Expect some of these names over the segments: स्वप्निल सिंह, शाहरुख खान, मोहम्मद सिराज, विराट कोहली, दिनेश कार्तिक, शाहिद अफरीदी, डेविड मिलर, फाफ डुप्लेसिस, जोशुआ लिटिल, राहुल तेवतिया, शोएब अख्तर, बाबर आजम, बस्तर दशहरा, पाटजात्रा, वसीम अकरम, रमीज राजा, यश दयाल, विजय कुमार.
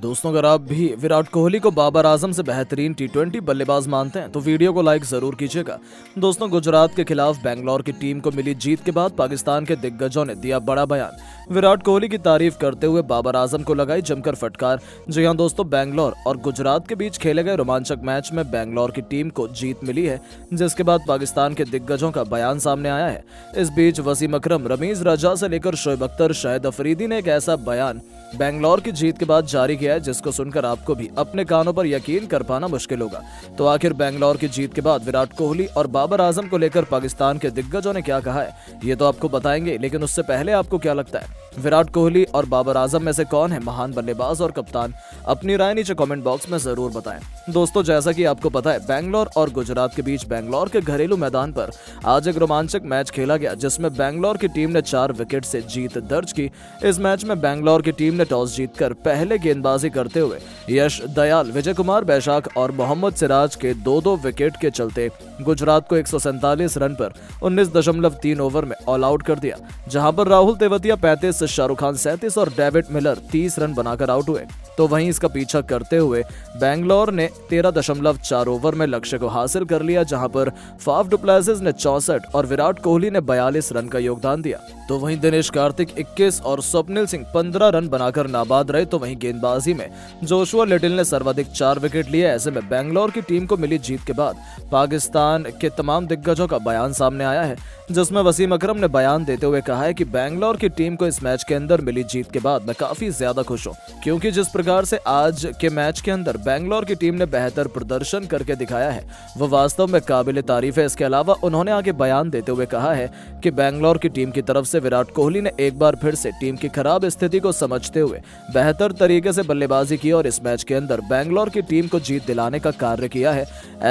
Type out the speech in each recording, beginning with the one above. दोस्तों अगर आप भी विराट कोहली को बाबर आजम से बेहतरीन टी20 बल्लेबाज मानते हैं तो वीडियो को लाइक जरूर कीजिएगा। दोस्तों गुजरात के खिलाफ बेंगलोर की टीम को मिली जीत के बाद पाकिस्तान के दिग्गजों ने दिया बड़ा बयान। विराट कोहली की तारीफ करते हुए बाबर आजम को लगाई जमकर फटकार। जी हाँ दोस्तों, बेंगलोर और गुजरात के बीच खेले गए रोमांचक मैच में बेंगलोर की टीम को जीत मिली है, जिसके बाद पाकिस्तान के दिग्गजों का बयान सामने आया है। इस बीच वसीम अकरम, रमीज राजा से लेकर शोएब अख्तर, शाहिद अफरीदी ने एक ऐसा बयान बेंगलोर की जीत के बाद जारी किया है जिसको सुनकर आपको भी अपने कानों पर यकीन कर पाना मुश्किल होगा। तो आखिर बेंगलोर की जीत के बाद विराट कोहली और बाबर आजम को लेकर पाकिस्तान के दिग्गजों ने क्या कहा है ये तो आपको बताएंगे, लेकिन उससे पहले आपको क्या लगता है विराट कोहली और बाबर आजम में से कौन है महान बल्लेबाज और कप्तान? अपनी राय नीचे कमेंट बॉक्स में जरूर बताएं। दोस्तों जैसा कि आपको पता है, बेंगलोर और गुजरात के बीच बेंगलोर के घरेलू मैदान पर आज एक रोमांचक मैच खेला गया जिसमें बेंगलोर की टीम ने 4 विकेट से जीत दर्ज की। इस मैच में बेंगलोर की टीम ने टॉस जीतकर पहले गेंदबाजी करते हुए यश दयाल, विजय कुमार, बैशाख और मोहम्मद सिराज के 2-2 विकेट के चलते गुजरात को 147 रन पर 19.3 ओवर में ऑल आउट कर दिया, जहां पर राहुल तेवतिया 35, शाहरुख खान 37 और डेविड मिलर 30 रन बनाकर आउट हुए। तो वहीं इसका पीछा करते हुए बेंगलोर ने 13.4 ओवर में लक्ष्य को हासिल कर लिया, जहां पर फाफ डुप्लेसिस ने 64 और विराट कोहली ने 42 रन का योगदान दिया। तो वहीं दिनेश कार्तिक 21 और स्वप्निल सिंह 15 रन बनाकर नाबाद रहे। तो वहीं गेंदबाजी में जोशुआ लिटिल ने सर्वाधिक 4 विकेट लिए। ऐसे में बेंगलोर की टीम को मिली जीत के बाद पाकिस्तान के तमाम दिग्गजों का बयान सामने आया है, जिसमें वसीम अकरम ने बयान देते हुए कहा है कि बेंगलोर की टीम को इस मैच के अंदर मिली जीत के बाद मैं काफी ज्यादा खुश हूँ, क्योंकि जिस प्रकार से आज के मैच के अंदर बेंगलोर की टीम ने बेहतर प्रदर्शन करके दिखाया है वो वास्तव में काबिल तारीफ है। इसके अलावा उन्होंने आगे बयान देते हुए कहा है कि बेंगलोर की टीम की तरफ से विराट कोहली ने एक बार फिर से टीम की खराब स्थिति को समझते हुए बेहतर तरीके से बल्लेबाजी की और इस मैच के अंदर बेंगलोर की टीम को जीत दिलाने का कार्य किया है।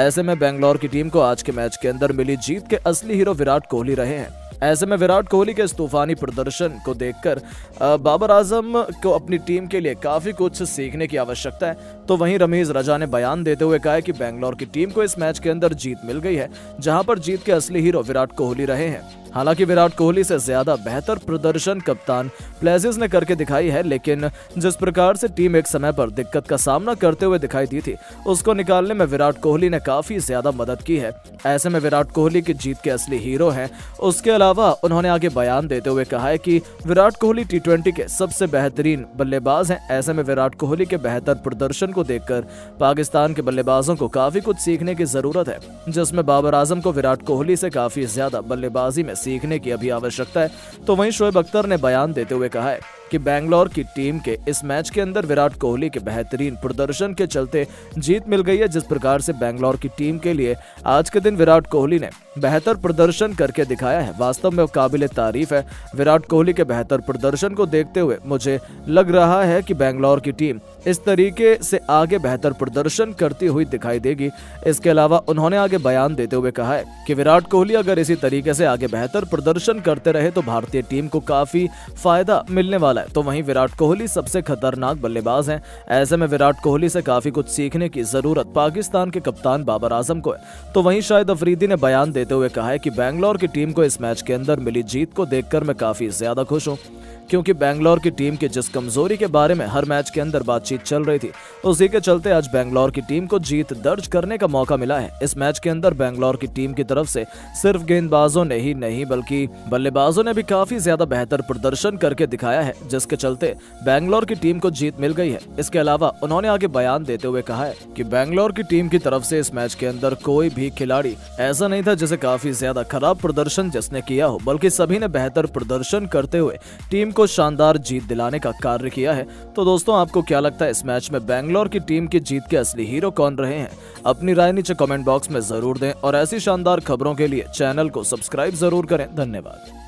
ऐसे में बेंगलोर की टीम को आज के मैच के अंदर मिली जीत के असली हीरो विराट कोहली रहे हैं। ऐसे में विराट कोहली के इस तूफानी प्रदर्शन को देखकर बाबर आजम को अपनी टीम के लिए काफ़ी कुछ सीखने की आवश्यकता है। तो वहीं रमीज राजा ने बयान देते हुए कहा है कि बेंगलोर की टीम को इस मैच के अंदर जीत मिल गई है, जहां पर जीत के असली हीरो विराट कोहली रहे हैं। हालांकि विराट कोहली से ज्यादा बेहतर प्रदर्शन कप्तान प्लेसिस ने करके दिखाई है, लेकिन जिस प्रकार से टीम एक समय पर दिक्कत का सामना करते हुए दिखाई दी थी उसको निकालने में विराट कोहली ने काफी ज्यादा मदद की है। ऐसे में विराट कोहली की जीत के असली हीरो हैं। उसके अलावा उन्होंने आगे बयान देते हुए कहा है कि विराट कोहली टी20 के सबसे बेहतरीन बल्लेबाज हैं। ऐसे में विराट कोहली के बेहतर प्रदर्शन को देखकर पाकिस्तान के बल्लेबाजों को काफी कुछ सीखने की जरूरत है, जिसमें बाबर आजम को विराट कोहली से काफी ज्यादा बल्लेबाजी में सीखने की अभी आवश्यकता है। तो वहीं शोएब अख्तर ने बयान देते हुए कहा है कि बेंगलोर की टीम के इस मैच के अंदर विराट कोहली के बेहतरीन प्रदर्शन के चलते जीत मिल गई है। जिस प्रकार से बेंगलोर की टीम के लिए आज के दिन विराट कोहली ने बेहतर प्रदर्शन करके दिखाया है वास्तव में काबिल तारीफ है। विराट कोहली के बेहतर प्रदर्शन को देखते हुए मुझे लग रहा है कि बेंगलोर की टीम इस तरीके से आगे बेहतर प्रदर्शन करती हुई दिखाई देगी। इसके अलावा उन्होंने आगे बयान देते हुए कहा है कि विराट कोहली अगर इसी तरीके से आगे बेहतर प्रदर्शन करते रहे तो भारतीय टीम को काफी फायदा मिलने वाला। तो वहीं विराट कोहली सबसे खतरनाक बल्लेबाज हैं। ऐसे में विराट कोहली से काफी कुछ सीखने की जरूरत पाकिस्तान के कप्तान बाबर आजम को है। तो वहीं शाहिद अफरीदी ने बयान देते हुए कहा है कि बेंगलोर की टीम को इस मैच के अंदर मिली जीत को देखकर मैं काफी ज्यादा खुश हूं, क्योंकि बेंगलोर की टीम की जिस कमजोरी के बारे में हर मैच के अंदर बातचीत चल रही थी उसी के चलते आज बेंगलोर की टीम को जीत दर्ज करने का मौका मिला है। इस मैच के अंदर बेंगलोर की टीम की तरफ से सिर्फ गेंदबाजों ने ही नहीं बल्कि बल्लेबाजों ने भी काफी ज्यादा बेहतर प्रदर्शन करके दिखाया है, जिसके चलते बेंगलोर की टीम को जीत मिल गई है। इसके अलावा उन्होंने आगे बयान देते हुए कहा है कि बेंगलोर की टीम की तरफ से इस मैच के अंदर कोई भी खिलाड़ी ऐसा नहीं था जिसे काफी ज्यादा खराब प्रदर्शन जिसने किया हो, बल्कि सभी ने बेहतर प्रदर्शन करते हुए टीम को शानदार जीत दिलाने का कार्य किया है। तो दोस्तों आपको क्या लगता है इस मैच में बेंगलोर की टीम की जीत के असली हीरो कौन रहे हैं? अपनी राय नीचे कमेंट बॉक्स में जरूर दें और ऐसी शानदार खबरों के लिए चैनल को सब्सक्राइब जरूर करें। धन्यवाद।